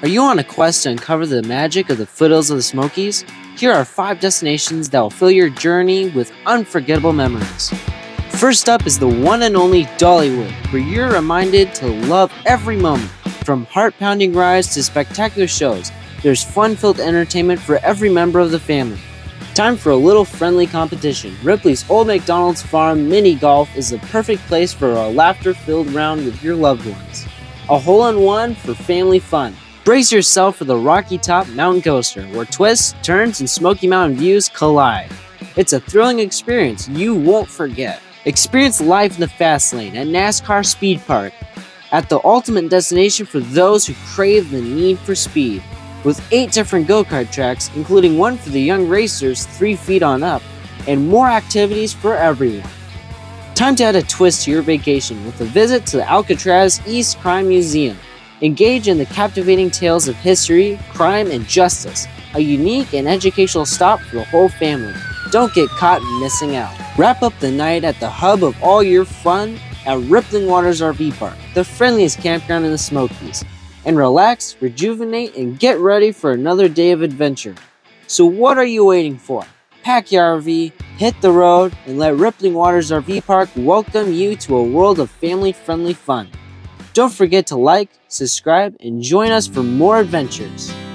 Are you on a quest to uncover the magic of the foothills of the Smokies? Here are 5 destinations that will fill your journey with unforgettable memories. First up is the one and only Dollywood, where you're reminded to love every moment. From heart-pounding rides to spectacular shows, there's fun-filled entertainment for every member of the family. Time for a little friendly competition. Ripley's Old McDonald's Farm Mini Golf is the perfect place for a laughter-filled round with your loved ones. A hole-in-one for family fun. Brace yourself for the Rocky Top Mountain Coaster, where twists, turns, and Smoky Mountain views collide. It's a thrilling experience you won't forget. Experience life in the fast lane at NASCAR Speed Park, at the ultimate destination for those who crave the need for speed. With 8 different go-kart tracks, including one for the young racers 3 feet on up, and more activities for everyone. Time to add a twist to your vacation with a visit to the Alcatraz East Crime Museum. Engage in the captivating tales of history, crime, and justice, a unique and educational stop for the whole family. Don't get caught missing out. Wrap up the night at the hub of all your fun at Ripplin Waters RV Park, the friendliest campground in the Smokies. And relax, rejuvenate, and get ready for another day of adventure. So what are you waiting for? Pack your RV, hit the road, and let Ripplin Waters RV Park welcome you to a world of family-friendly fun. Don't forget to like, subscribe, and join us for more adventures.